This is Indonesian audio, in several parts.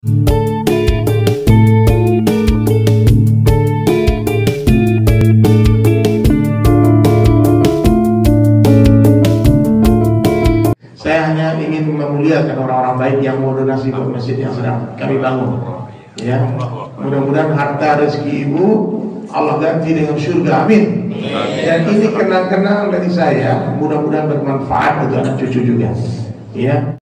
Saya hanya ingin memuliakan orang-orang baik yang mau donasi buat masjid yang sedang kami bangun. Ya, mudah-mudahan harta rezeki ibu Allah ganti dengan syurga, amin. Dan ini kenang-kenang dari saya, mudah-mudahan bermanfaat untuk anak cucu juga. Ya.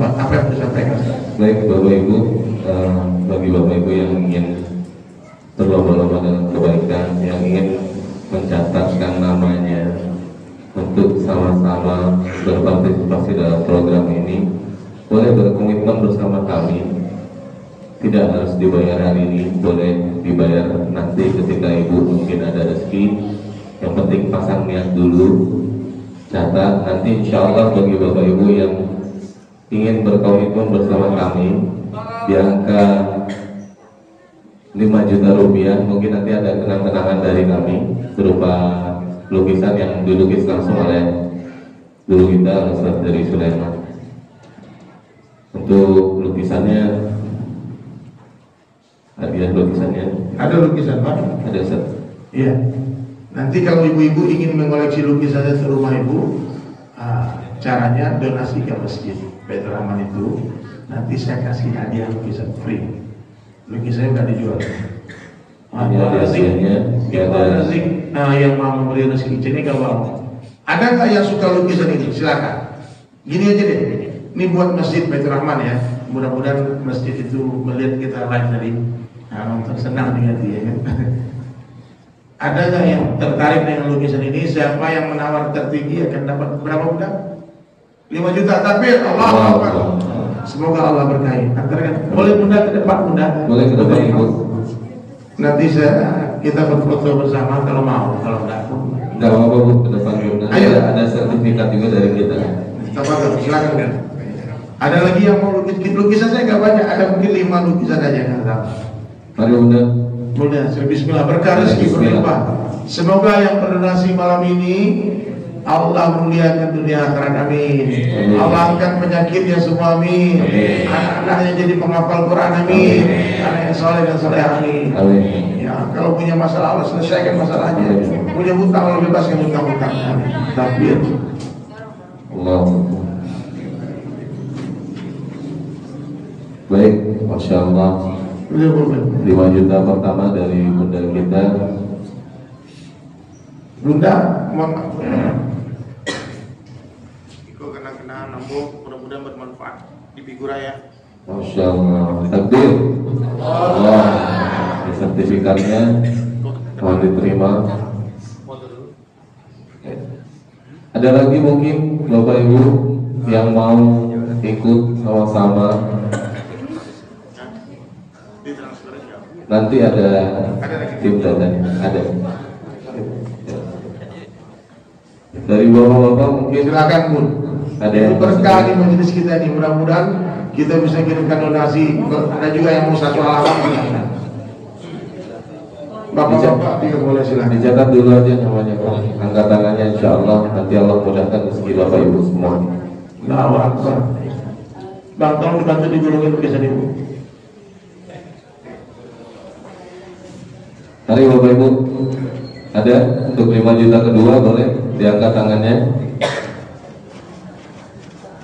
Apa yang disampaikan? Baik Bapak Ibu, bagi Bapak Ibu yang ingin berlomba-lomba dalam kebaikan, yang ingin mencatatkan namanya untuk sama-sama berpartisipasi dalam program ini, boleh berkomitmen bersama kami. Tidak harus dibayar hari ini, boleh dibayar nanti ketika Ibu mungkin ada rezeki. Yang penting pasang niat dulu, catat, nanti insya Allah bagi Bapak Ibu yang ingin berkomitmen bersama kami di angka 5 juta rupiah, mungkin nanti ada kenang-kenangan dari kami berupa lukisan yang dilukis langsung oleh guru kita Al-Azhar dari Sulaiman. Untuk lukisannya, hadiah lukisannya ada lukisan Pak? Ada Ustaz. Iya. Nanti kalau ibu-ibu ingin mengoleksi lukisannya serumah ibu, caranya donasi ke masjid Petra Rahman itu, nanti saya kasih hadiah lukisan free. Lukisannya nggak dijual. Nah, yang mau membeli rezeki ini kalau ada nggak yang suka lukisan ini, silakan. Gini aja deh, ini buat masjid Baiturrahman ya. Mudah-mudahan masjid itu melihat kita live tadi, nonton senang dengan dia. Ya. Ada nggak yang tertarik dengan lukisan ini? Siapa yang menawar tertinggi akan dapat berapa budak? 5 juta. Tapi Allah, semoga Allah berkahi. Antarkan. Boleh bunda ke depan bunda. Boleh ke depan ibu. Nanti kita berfoto bersama kalau mau, kalau enggak pun. Enggak apa-apa Bu, ke depan bunda. Ada sertifikat juga dari kita. Tepatlah, silakan kan. Ada lagi yang mau lukis? Lukisan saya enggak banyak, ada mungkin 5 lukisan aja enggak tahu. Mari bunda. Bunda, bismillah, berkah rezeki berlimpah. Semoga yang berdonasi malam ini Allah muliakan dunia akhirat, amin. Allah angkat penyakitnya semua, amin. Anak-anaknya jadi penghafal Quran, amin. Anak yang soleh dan salehah, amin. Ya, kalau punya masalah Allah selesaikan masalahnya. Punya hutang Allah bebaskan hutang-hutang. Takbir. Allah. Baik, masya Allah. 5 juta pertama dari bunda kita. Bunda, mohon maaf. Mudah-mudahan bermanfaat di figura ya. Masya Allah. Takdir. Allah. Sertifikatnya mohon diterima. Ada lagi mungkin Bapak Ibu yang mau ikut sama-sama. Nanti ada tim datanya. Ada. Dari bapak-bapak mungkin silakan pun. Ada berkah di majelis kita ini, mudah-mudahan kita bisa kirimkan donasi. Ada juga yang mau satu alamat. Bapak-bapak boleh silakan. Dicatat dulu aja namanya, angkat tangannya, insya Allah nanti Allah mudahkan rezeki Bapak Ibu semua. Nah, Bang, tolong dibantu digulungin lukisan ibu. Mari Bapak Ibu, ada untuk 5 juta kedua boleh diangkat tangannya.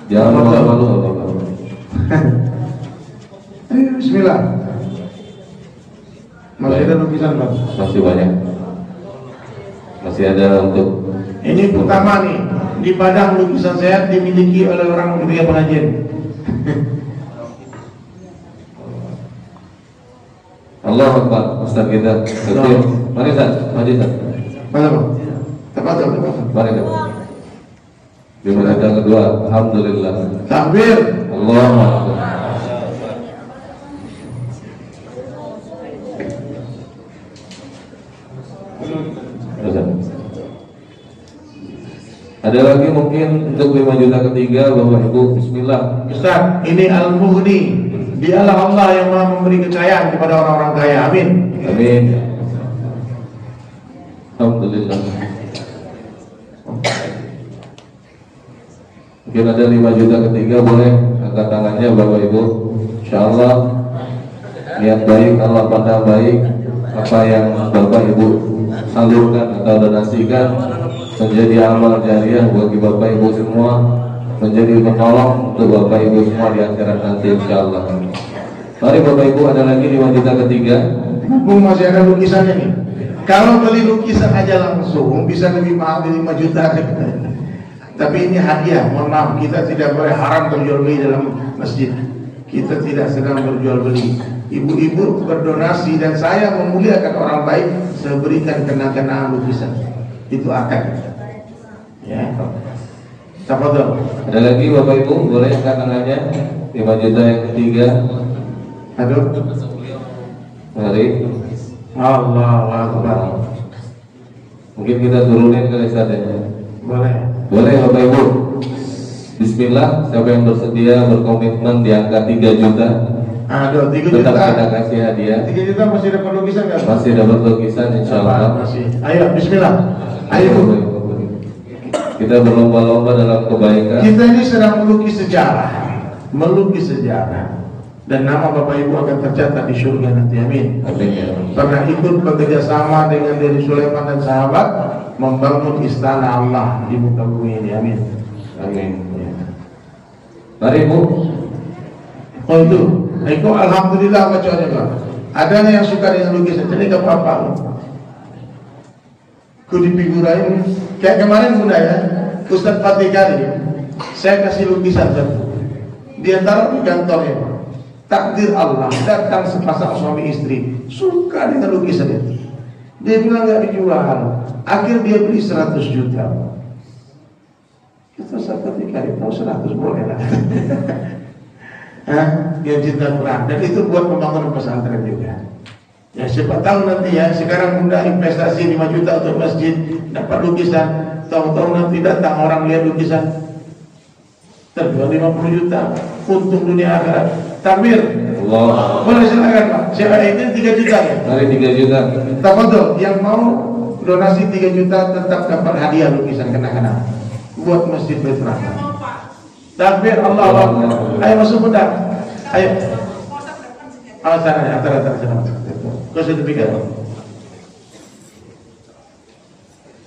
Jangan malu-malu. Bismillah. Masih ada lukisan Pak? Masih banyak. Masih ada untuk. Ini pertama nih, di padang lukisan saya dimiliki oleh orang ketiga pengajian. Allah Akbar. Ustaz kita. Mari Ustaz, mari Ustaz. Mana Pak? Tepat Pak. Mari Pak. Di mana yang kedua, alhamdulillah. Takbir. Allah. Ada lagi mungkin untuk 5 juta ketiga, Bapak Ibu, bismillah. Ustaz, ini Al-Mughni. Dialah Allah yang Maha memberi kekayaan kepada orang-orang kaya. Amin. Amin. Alhamdulillah. Mungkin ada 5 juta ketiga, boleh angkat tangannya Bapak Ibu. Insyaallah niat baik, Allah pandang baik, apa yang Bapak Ibu salurkan atau donasikan menjadi amal jariah bagi Bapak Ibu semua, menjadi penolong untuk Bapak Ibu semua di akhirat nanti insyaallah. Mari Bapak Ibu, ada lagi 5 juta ketiga. Bung, masih ada lukisannya nih. Kalau beli lukisan aja langsung bisa lebih mahal dari 5 juta. Tapi ini hadiah, mohon maaf, kita tidak boleh haram berjual beli dalam masjid. Kita tidak sedang berjual beli. Ibu-ibu berdonasi dan saya memuliakan orang baik, saya berikan kenang-kenangan lukisan. Itu akad. Ya. Tafadhol. Ada lagi Bapak Ibu, boleh kenangannya 5 juta yang ketiga. Aduh. Mari. Allahu Akbar. Mungkin kita turunin ke lisannya. Boleh. Boleh Bapak Ibu. Bismillah, siapa yang bersedia berkomitmen di angka 3 juta? Aduh, 3 juta. Tetap kita kasih hadiah. 3 juta masih dapat lukisan enggak? Masih dapat lukisan insyaallah. Masih. Ayo bismillah. Ayo. Kita berlomba-lomba dalam kebaikan. Kita ini sedang melukis sejarah. Melukis sejarah. Dan nama Bapak Ibu akan tercatat di surga nanti, amin. Pernah ikut bekerjasama dengan dari Sulaiman dan sahabat membangun istana Allah di muka bumi ini, amin. Amin. Ya. Mari Ibu. Oh itu, Eko alhamdulillah bacaannya Pak. Adanya yang suka dengan lukisan, jadi gak apa-apa. Kudipigurain, kayak kemarin bunda ya, Ustadz Fatih Kari, saya kasih lukisan satu. Dia taruh di kantornya Pak. Takdir Allah, datang sepasang suami istri suka dengan lukisan itu. Dia bilang gak dijual. Akhir dia beli 100 juta. Kita sahabat dikali tahu 100 boleh lah. Dia cinta Quran. Dan itu buat pembangunan pesantren juga. Ya siapa tahu nanti ya. Sekarang bunda investasi 5 juta untuk masjid, dapat lukisan. Tahu-tahu nanti datang orang lihat lukisan terjual 50 juta. Untung dunia akhirat. Tabir. Allah. Boleh silakan Pak. Siapa ini 3 juta ya? Dari 3 juta. Tafadhol, yang mau donasi 3 juta tetap dapat hadiah lukisan kenang-kenangan buat Masjid Petra Rahman. Tabir Allah Akbar. Ayo masuk bentar. Ayo. Alasannya antara sana. Kau sudah pikir?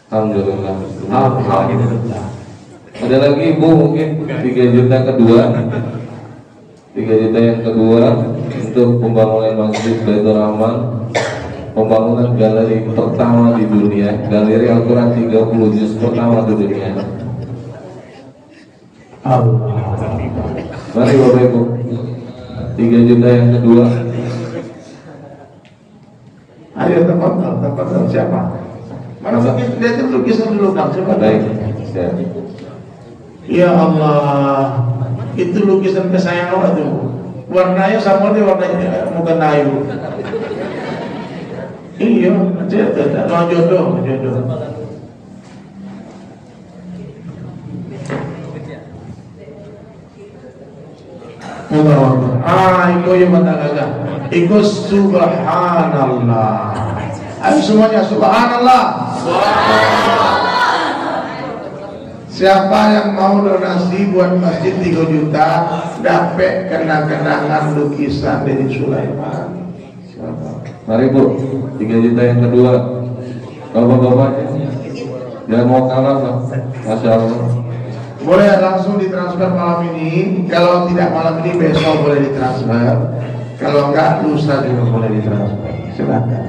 Alhamdulillah. Alhamdulillah. Ada lagi Ibu mungkin 3 juta kedua. 3 juta yang kedua untuk pembangunan Masjid Baiturrahman, pembangunan galeri pertama di dunia, galeri Al-Quran 30 juz pertama di dunia. Mari Bapak Ibu, 3 juta yang kedua. Ayo tempat siapa? Mana mungkin lihatin lukisan dulu kan? Baik, siap. Ya Allah. Itu lukisan kesayangan orang tuh. Warnanya sama dia warnanya muka nayu. Iya, mau jodoh, jodoh. Ah, iko yang mata gagah. Iko subhanallah. Ayo semuanya subhanallah. Subhanallah. Siapa yang mau donasi buat masjid 3 juta dapat kenang-kenangan lukisan dari Sulaiman. Mari Bu, 3 juta yang kedua. Bapak-bapak jangan mau kalah Pak. Masya Allah. Boleh langsung ditransfer malam ini. Kalau tidak malam ini besok boleh ditransfer. Kalau enggak lusa juga boleh ditransfer. Silakan.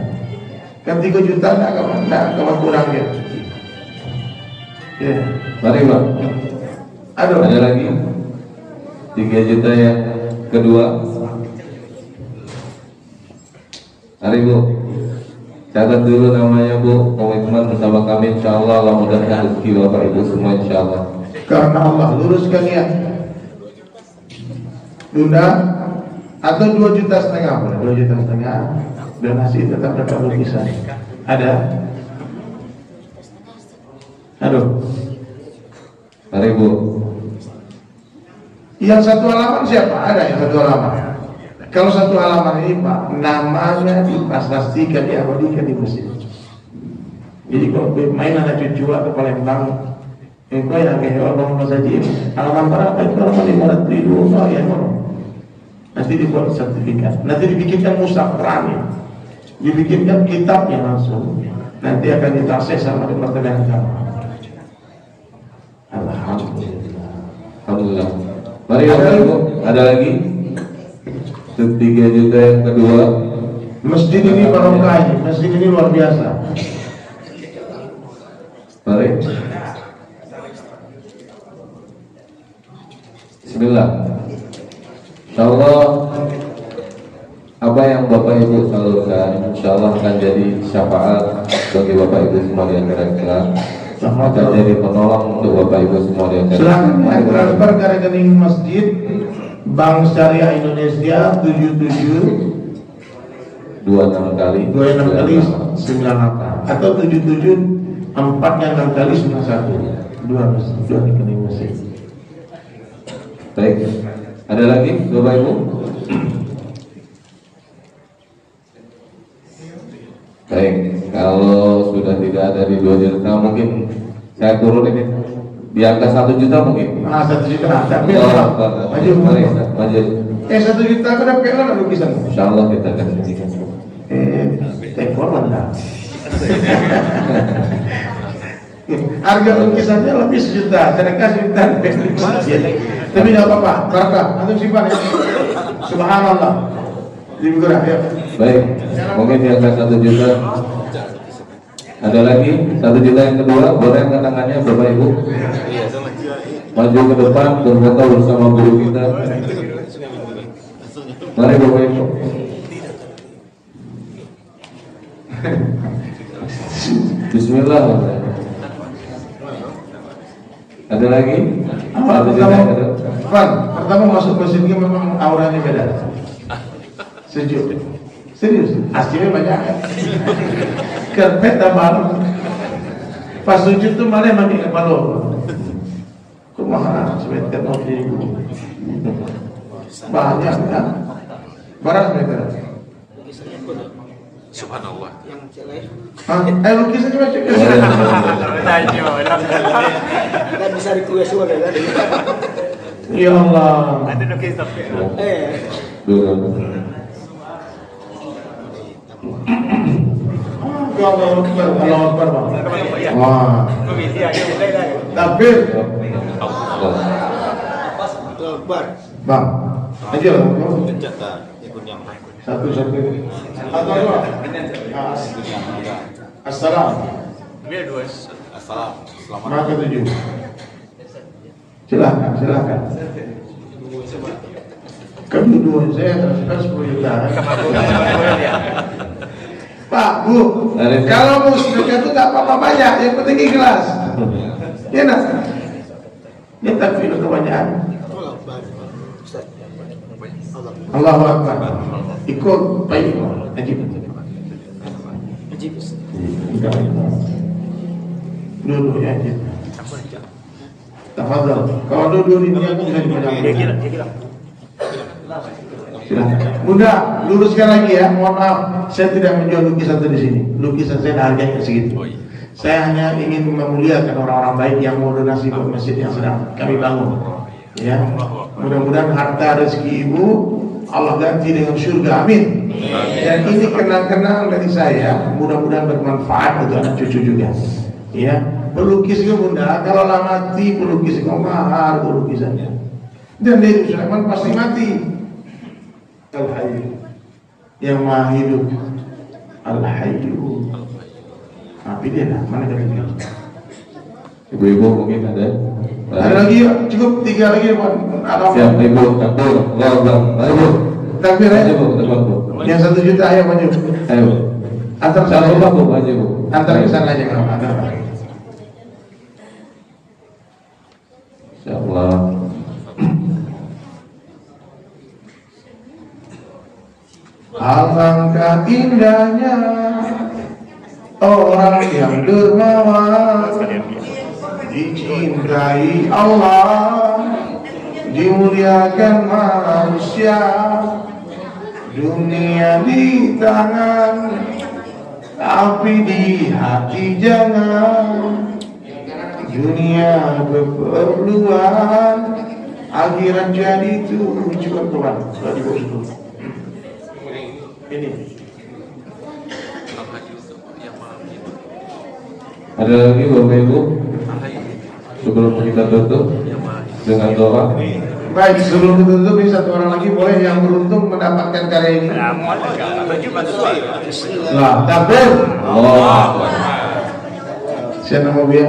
Kan 3 juta enggak kurang ya. Ya, mari Pak. Aduh. Ada lagi 3 juta yang kedua. Mari Bu, catat dulu namanya Bu, komitmen bersama kami insyaallah Allah mudahkan rezeki Bapak Ibu semua insyaallah. Karena Allah luruskan ya. Bunda atau 2,5 juta boleh, 2,5 juta donasi tetap dapat lukisan. Ada. Aduh. Mari Bu. Yang satu halaman siapa? Ada yang satu halaman. Kalau satu halaman ini Pak, namanya dipastikan diabadikan di masjid. Jadi kalau main anak cucu atau Palembang Nanti dibuat sertifikat, nanti dibikinkan musafranya, dibikinkan kitabnya langsung, nanti akan ditaksir sama Departemen Agama. Alhamdulillah, alhamdulillah. Mari ibu, ada lagi? Ketiga juga yang kedua. Masjid ini barokah, masjid ini luar biasa. Mari. Bismillah. Insyaallah apa yang Bapak Ibu salurkan insyaallah akan jadi syafaat bagi Bapak Ibu semua yang kira-kira akan jadi penolong untuk Bapak Ibu semua yang kira-kira. Silahkan transfer ke rekening masjid Bank Syariah Indonesia 77 26 kali 96 kali 98 atau 77 4 yang 6 kali 91. Dua rekening masjid. Baik. Ada lagi, Bapak Ibu? Baik, kalau sudah tidak ada di 2 juta mungkin saya turun ini di angka 1 juta mungkin. Ah, 1 juta. Tapi maju. 1 juta sudah pelan lalu bisa. Insyaallah kita akan jadikan. Tekor lah. Harga lukisannya lebih 1 juta, sedangkan 1 juta lebih. Tapi tidak apa-apa, berapa? Antum simpan ya. Subhanallah. Lebih kurang ya. Baik, mungkin di atas 1 juta. Ada lagi 1 juta yang kedua, boleh angkat tangannya Bapak Ibu. Maju ke depan, berfoto bersama guru kita. Mari Bapak Ibu. Bismillah. Ada lagi? Pertama masuk masjidnya memang auranya beda. Sejuk. Serius, aslinya banyak. Karpet tambal. Pas sujud tuh malah makin malu. Kumaha sebentar ngopi. Banyak kan? Barang sebentar. Subhanallah. Yang jelek. Lukisan coba cek. Tidak bisa dikeluar suara kan? Ya Allah. Ada lukisan. Bang. Aja. 1 atau dua. Assalamualaikum. Assalamualaikum. Silakan, silakan. Kami dua saya transfer 10 juta. Pak Bu, kalau mau sedekah itu nggak apa-apa banyak, yang penting ikhlas. Ya nak? Ini takfir kebanyakan. Allahu Akbar. Ikut baik. Ajib. Ajib. Dulu ya. Tafadhal. Kalau dulu ini aku bisa dipegang. Bunda, luruskan lagi ya. Mohon maaf, saya tidak menjual lukisan di sini. Lukisan saya harganya segitu. Saya hanya ingin memuliakan orang-orang baik yang mau donasi ke masjid yang sedang kami bangun. Ya. Mudah-mudahan harta rezeki ibu Allah ganti dengan surga, amin. Dan ini kenang-kenang dari saya, mudah-mudahan bermanfaat untuk anak cucu juga. Ya, pelukis juga bunda, kalau lah mati pelukis kau mahal pelukisannya. Dan dari Sulaiman pasti mati. Al-Hayyu, yang maha hidup. Al-Hayyu. Tapi dia lah, mana kalian? Ibu-ibu mungkin ada. Ada lagi yuk, cukup 3 lagi buat Arab. Siap, ibu, takbir, ibu, takbir aja bu, yang 1 juta ayo maju, ayo, antar sana aja bu, antar sana aja kalau ada. Insyaallah. Alangkah indahnya orang yang dermawan. Dicintai Allah, dimuliakan manusia, dunia di tangan, tapi di hati jangan. Dunia keperluan, akhirat jadi tujuan Tuhan. Ini ada lagi Bapak Ibu sebelum kita tutup dengan doa. Baik, sebelum kita tutup satu orang lagi boleh yang beruntung mendapatkan karya ini. Nah, tabel. Oh. Saya nama dia.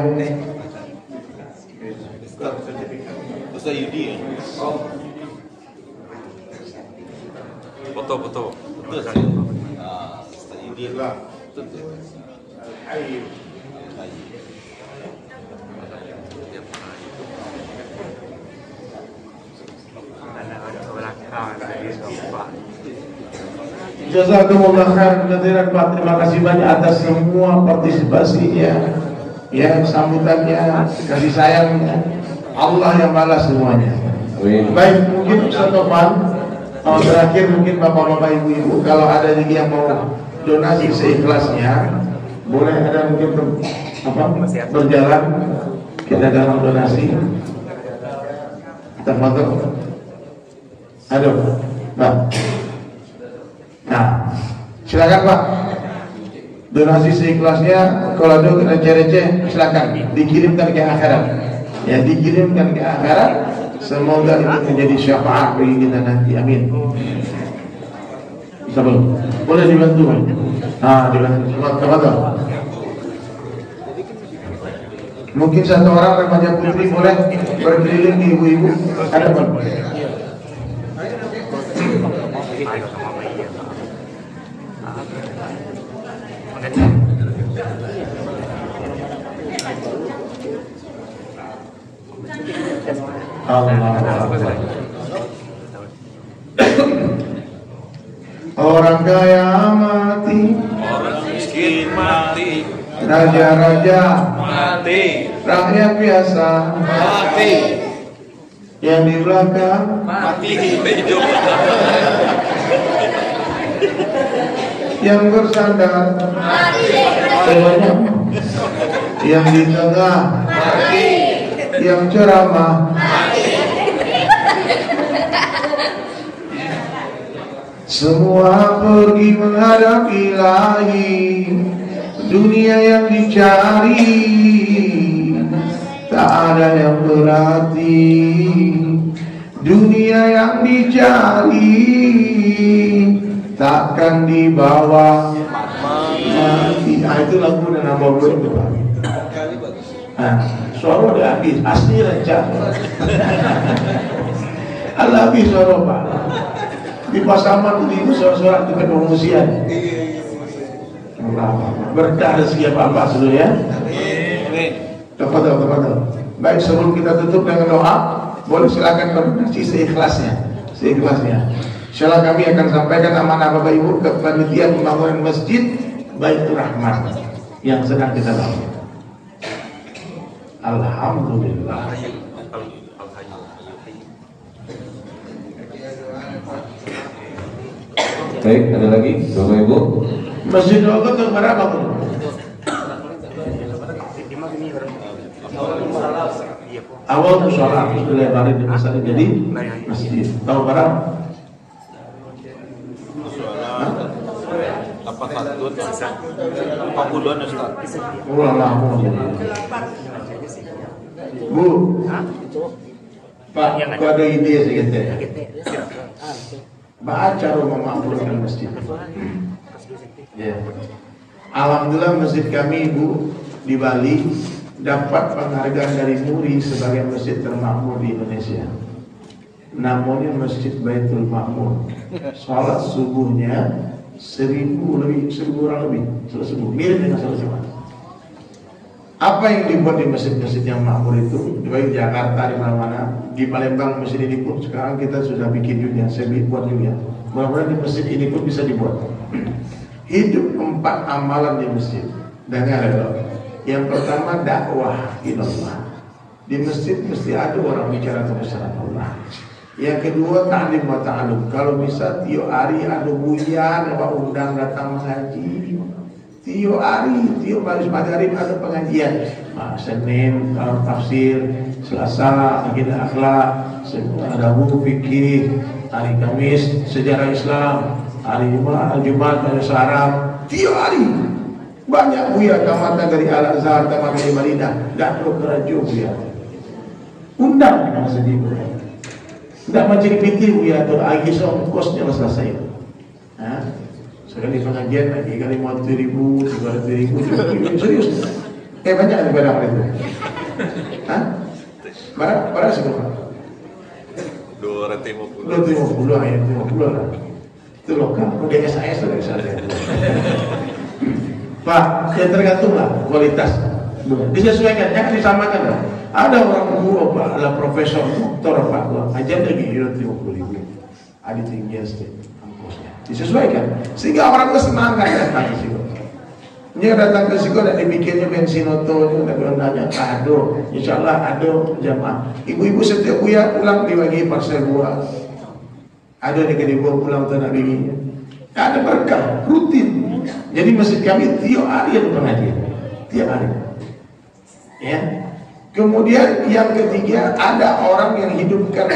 Ustaz Yudi. Oh. Foto-foto. Betul sekali. Ah, Ustaz Yudi lah. Betul. Al-Hayy. Jazakumullah khairan katsiran. Terima kasih banyak atas semua partisipasinya, ya, sambutannya, kasih sayangnya. Allah yang balas semuanya. Baik, mungkin satu tahun terakhir mungkin bapak-bapak, ibu-ibu, kalau ada lagi yang mau donasi seikhlasnya, boleh ada mungkin berjalan kita dalam donasi. Kita foto. Halo, Pak. Nah, silakan Pak. Donasi seikhlasnya, kalau ada receh-receh silakan dikirimkan ke akhirat. Ya, dikirimkan ke akhirat. Semoga itu menjadi syafaat bagi kita nanti. Amin. Sebelum boleh dibantu. Nah, dibantu. Coba. Mungkin satu orang remaja putri boleh berkeliling di ibu-ibu. Ada Pak. Orang kaya mati, orang miskin mati, raja-raja mati, rakyat biasa mati, yang di belakang mati, yang bersandar mati, yang di tengah mati, yang ceramah mati. Semua pergi menghadap ilahi, dunia yang dicari tak ada yang berarti. Dunia yang dicari takkan dibawa mati. Ah, itu lagu dan nama gue itu Pak. Ah, suara udah habis, asli rancang. Allah habis suara Pak. Di pasaman itu suara-suara itu pengungsian. Berkah rezeki Bapak seluruh ya. Tepat. Baik, sebelum kita tutup dengan doa, boleh silakan berdonasi seikhlasnya. Insyaallah kami akan sampaikan amanah Bapak Ibu ke panitia pembangunan masjid Baiturrahman yang sedang kita bangun. Alhamdulillah. Baik, ada lagi Bapak Ibu. Masjid Al-Azhar itu berapa? Awal itu sholat, lebaran di pasar jadi masjid. Tahu berapa? Bu, Pak, ada ide sedikit. Baca rumah makmurkan masjid. Alhamdulillah masjid kami Ibu di Bali dapat penghargaan dari MURI sebagai masjid termakmur di Indonesia. Namanya Masjid Baitul Makmur. Salat subuhnya 1.000 orang lebih. Mirip dengan salat Jumat. Apa yang dibuat di masjid-masjid yang makmur itu, baik di Jakarta, di mana-mana, di Palembang masjid ini pun sekarang kita sudah bikin juga, saya buat juga. Mudah-mudahan di masjid ini pun bisa dibuat. Hidup 4 amalan di masjid. Dengar loh. Yang pertama dakwah ilallah. Di masjid mesti ada orang bicara kebesaran Allah. Yang kedua ta'lim wa ta'alum. Kalau bisa tiap hari ada buya, ada undang datang mengaji. Tiap hari, tiap hari ada pengajian. Senin tafsir, Selasa akidah akhlak, Rabu fikih, hari Kamis sejarah Islam, hari Jumat hari Saraf, tiap hari banyak buya tamatnya dari Al-Azhar, tamatnya dari Madinah, dan perlu kerajau buya undang dengan sedih buya tidak macam pikir buya teragi soal kosnya selesai. Sekali pengajian lagi kali 50.000, 300.000, serius. Banyak yang daripada apa itu? Hah? Berapa seberapa? 250 ayat 50 lah. Itu lokal, udah SAS dari sana. Pak, yang tergantung lah kualitas. Disesuaikan, jangan disamakan lah. Ada orang guru, Pak, ada profesor, doktor, Pak, ajar lagi 250.000. Ada tinggian sedikit. Disesuaikan sehingga orang itu senang kan datang ke situ. Dia datang ke situ dan dibikinnya bensin oto, dia nanya aduh, insyaallah aduh jamaah. Ibu-ibu setiap buya pulang dibagi parcel buah. Ada yang kedua pulang tanah bini. Ada berkah rutin. Jadi masjid kami tiap hari ada pengajian, tiap hari. Ya. Kemudian yang ketiga ada orang yang hidupkan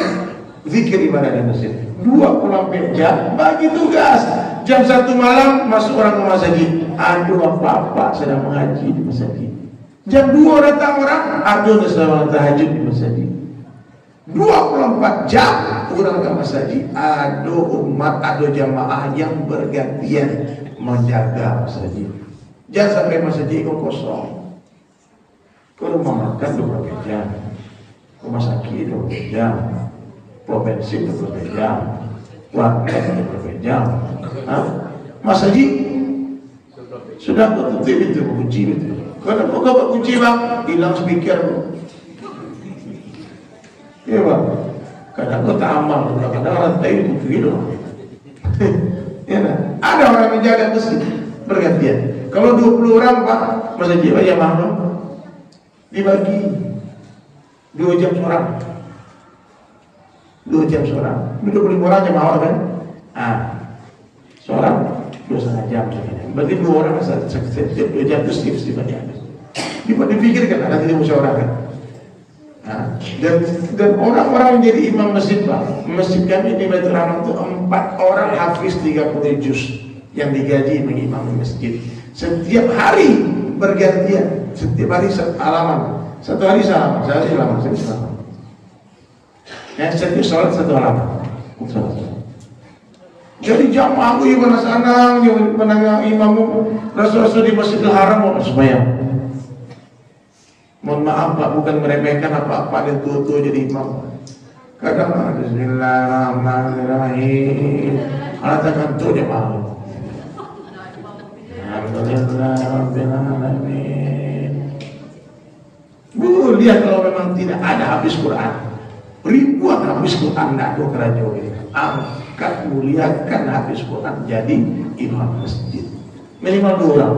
zikir ibadah di masjid. 20 jam bagi tugas. Jam 1 malam masuk orang ke masjid. Aduh apa-apa sedang mengaji di masjid. Jam 2 datang orang, aduh sedang tahajud di masjid. 24 jam orang ke masjid. Aduh umat, aduh jamaah yang bergantian menjaga masjid. Jangan sampai masjid itu kosong. Ke rumah makan 2 jam, rumah sakit 2 jam, provinsi itu berbeda, warga itu berbeda. Masjid sudah tertutup itu kunci itu. Kalau buka pak kunci bang, hilang speaker. Iya bang, kadang kata amal, kadang rantai itu hilang. Ada orang menjaga masjid bergantian. Kalau 20 orang pak, masjid banyak makhluk dibagi 2 jam seorang. 2 jam seorang, 25 orang jamaah kan? Seorang 2,5 jam, berarti 2 orang setiap 2 jam itu sifatnya. Dipikirkan ada tidak musyawarah kan? Dan orang-orang menjadi imam masjid lah. Masjid kami di Baiturrahman itu 4 orang hafiz 30 juz yang digaji mengimami masjid. Setiap hari bergantian, setiap hari salaman, satu hari salaman, satu hari salaman, satu hari salaman. Yang setiap sholat 1 halaman. Jadi jamaah aku ibadah sana, menengah imammu, rasul-rasul di Masjidil Haram mau sembahyang. Mohon maaf pak, bukan meremehkan apa-apa dan tua-tua jadi imam. Kadang Bismillahirrahmanirrahim. Alat tangan tuh jamaah. Alhamdulillahirrahmanirrahim. Bu, lihat kalau memang tidak ada habis Quran. Ribuan habis Quran nak doa kerajaan ini. Angkat muliakan habis Quran jadi imam masjid. Minimal 2 orang.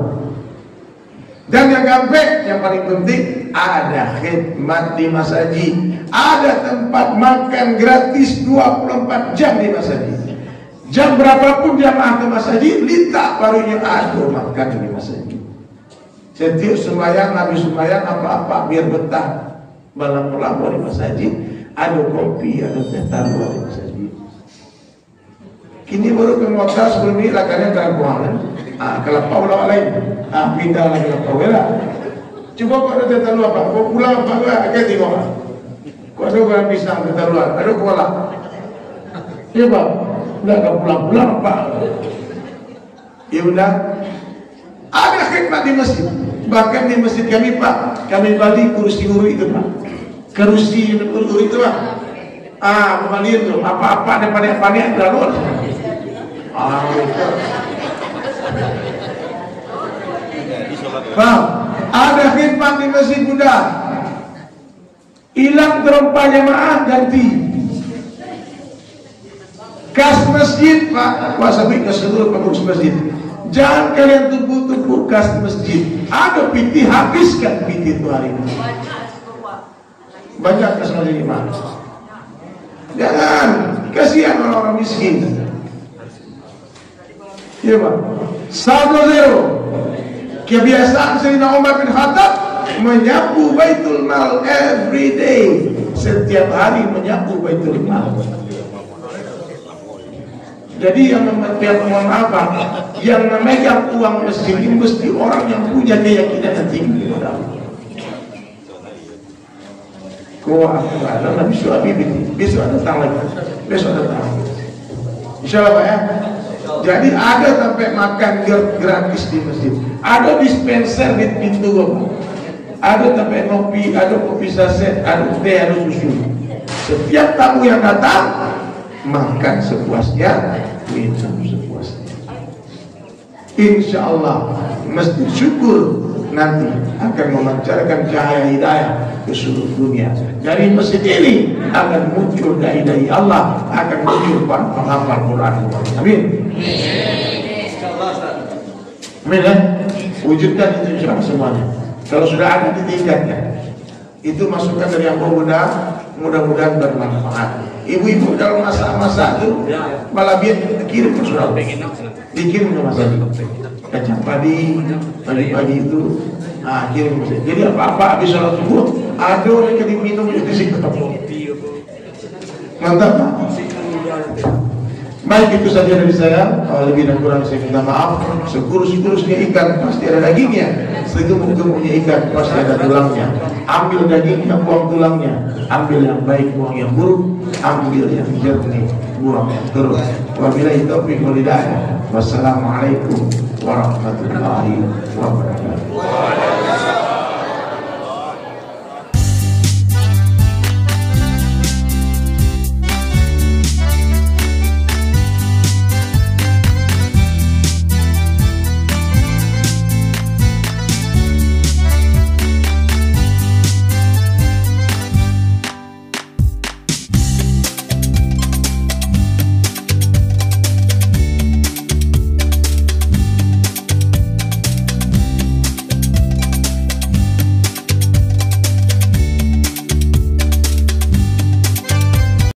Dan yang gampang, yang paling penting ada khidmat di masjid, ada tempat makan gratis 24 jam di masjid. Jam berapapun jamaah ke masjid, lintak barunya ada makan di masjid. Setiap sembahyang, habis sembahyang apa-apa biar betah malam melapor di masjid. Ada kopi, ada teh taruh di masjid. Kini baru penguasa sebelum ini lakannya keraguan. Kelapa ulang lain, pindah lagi kelapa wela. Coba kau ada teh taruh apa? Kau pulang apa enggak? Kita tengok. Kau ada orang pisang teh taruh, ada kola. Coba, udah kau pulang apa? Ya udah. Ada khidmat di masjid. Bahkan di masjid kami pak, kami balik kursi guru itu pak. Kerusi itu lah. Kembali itu apa-apa ada panik-panik lalu. Bang, ada khidmat di masjid muda. Hilang terompa jamaah ganti. Kas masjid pak, kuasa bagi seluruh pengurus masjid. Jangan kalian tumpuk-tumpuk kas masjid. Ada piti habiskan piti itu hari ini. Banyak kesalahan iman. Jangan, kasihan orang-orang miskin. Iya pak. 1-0. Kebiasaan Sayyidina Umar bin Khattab menyapu Baitul Mal every day, setiap hari menyapu Baitul Mal. Jadi yang memegang uang masjid ini mesti orang yang punya keyakinan tinggi. Wah, ada besok habis, besok datang lagi, besok datang. Insyaallah Pak ya. Jadi ada sampai makan gratis di masjid. Ada dispenser di pintu Bapak. Ada sampai kopi, ada kopi saset, ada teh, ada susu. Setiap tamu yang datang makan sepuasnya, minum sepuasnya. Insyaallah masjid syukur nanti akan memancarkan cahaya hidayah ke seluruh dunia. Dari masjid ini akan muncul dari Allah, akan muncul penghafal Quran. Amin. Amin. Ya? Wujudkan itu insyaallah semuanya. Kalau sudah ada di tingkatnya, itu masukan dari yang muda, mudah-mudahan bermanfaat. Ibu-ibu dalam masa-masa itu malah biar dikirim ke surau, dikirim ke masa itu. Kacang padi itu akhir masjid. Jadi apa-apa habis sholat subuh ada orang yang diminum itu sih ketemu. Mantap. Baik, itu saja dari saya. Lebih dan kurang saya minta maaf. Sekurus-kurusnya ikan pasti ada dagingnya, segemuk-gemuknya ikan pasti ada tulangnya. Ambil dagingnya, buang tulangnya. Ambil yang baik, buang yang buruk. Ambil yang jernih, buang yang teruk. Wabillahi taufiq wal hidayah. Wassalamualaikum warahmatullahi wabarakatuh.